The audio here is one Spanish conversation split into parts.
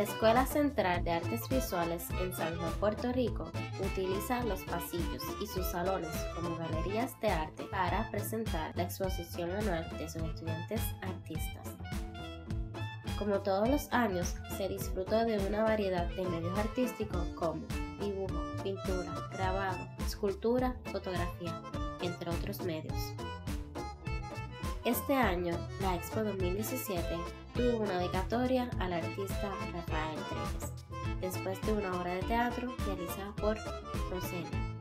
La Escuela Central de Artes Visuales en San Juan, Puerto Rico, utiliza los pasillos y sus salones como galerías de arte para presentar la exposición anual de sus estudiantes artistas. Como todos los años, se disfrutó de una variedad de medios artísticos como dibujo, pintura, grabado, escultura, fotografía, entre otros medios. Este año, la Expo 2017 tuvo una dedicatoria al artista Rafael Trelles, después de una obra de teatro realizada por Proscenium.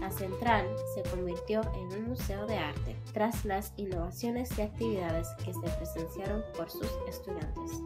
La central se convirtió en un museo de arte tras las innovaciones y actividades que se presenciaron por sus estudiantes.